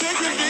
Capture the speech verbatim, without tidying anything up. Take it.